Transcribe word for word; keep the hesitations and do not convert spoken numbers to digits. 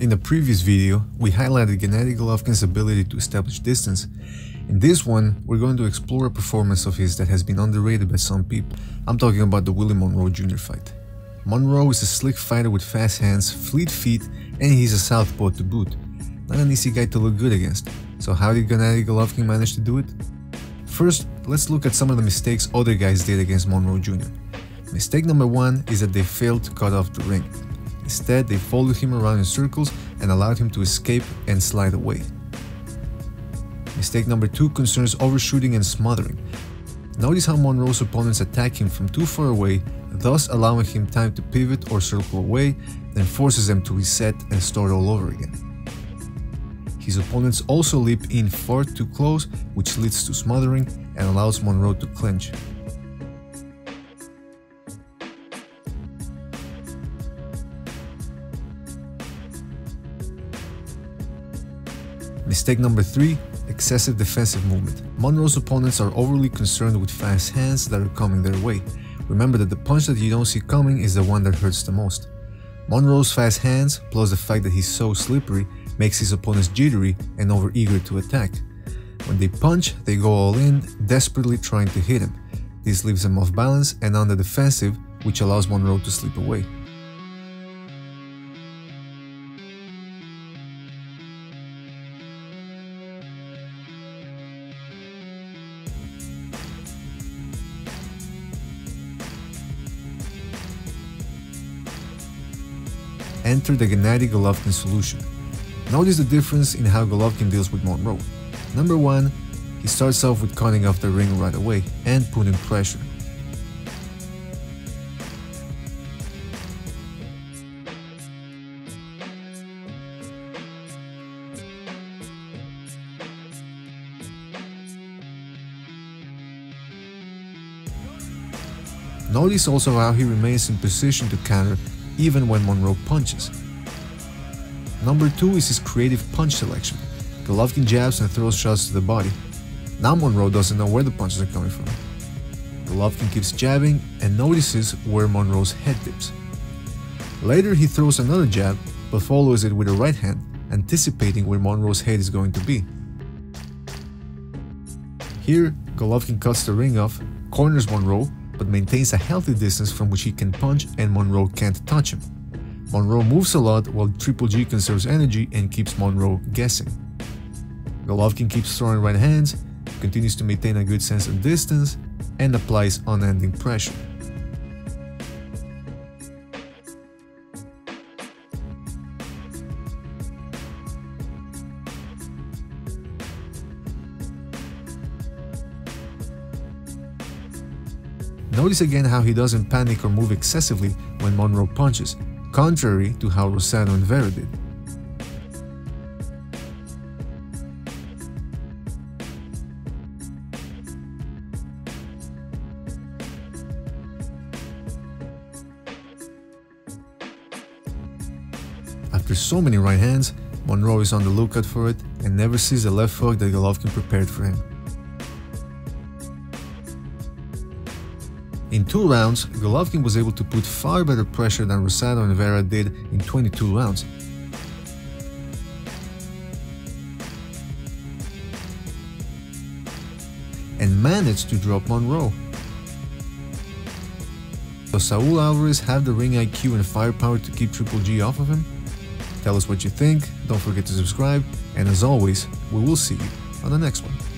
In the previous video, we highlighted Gennady Golovkin's ability to establish distance. In this one, we're going to explore a performance of his that has been underrated by some people. I'm talking about the Willie Monroe Junior fight. Monroe is a slick fighter with fast hands, fleet feet, and he's a southpaw to boot. Not an easy guy to look good against. So how did Gennady Golovkin manage to do it? First, let's look at some of the mistakes other guys did against Monroe Junior Mistake number one is that they failed to cut off the ring. Instead, they followed him around in circles and allowed him to escape and slide away. Mistake number two concerns overshooting and smothering. Notice how Monroe's opponents attack him from too far away, thus allowing him time to pivot or circle away, then forces them to reset and start all over again. His opponents also leap in far too close, which leads to smothering and allows Monroe to clinch. Mistake number three, excessive defensive movement. Monroe's opponents are overly concerned with fast hands that are coming their way. Remember that the punch that you don't see coming is the one that hurts the most. Monroe's fast hands, plus the fact that he's so slippery, makes his opponents jittery and overeager to attack. When they punch, they go all in, desperately trying to hit him. This leaves him off balance and on the defensive, which allows Monroe to slip away. Enter the Gennady Golovkin solution. Notice the difference in how Golovkin deals with Monroe. Number one, he starts off with cutting off the ring right away and putting pressure. Notice also how he remains in position to counter even when Monroe punches. Number two is his creative punch selection. Golovkin jabs and throws shots to the body. Now Monroe doesn't know where the punches are coming from. Golovkin keeps jabbing and notices where Monroe's head dips. Later he throws another jab, but follows it with a right hand, anticipating where Monroe's head is going to be. Here, Golovkin cuts the ring off, corners Monroe, but maintains a healthy distance from which he can punch and Monroe can't touch him. Monroe moves a lot while Triple G conserves energy and keeps Monroe guessing. Golovkin keeps throwing right hands, continues to maintain a good sense of distance, and applies unending pressure. Notice again how he doesn't panic or move excessively when Monroe punches, contrary to how Rosano and Vera did. After so many right hands, Monroe is on the lookout for it and never sees the left hook that Golovkin prepared for him. In two rounds, Golovkin was able to put far better pressure than Rosado and Vera did in twenty-two rounds. And managed to drop Monroe. Does Saul Alvarez have the ring I Q and firepower to keep Triple G off of him? Tell us what you think, don't forget to subscribe, and as always, we will see you on the next one.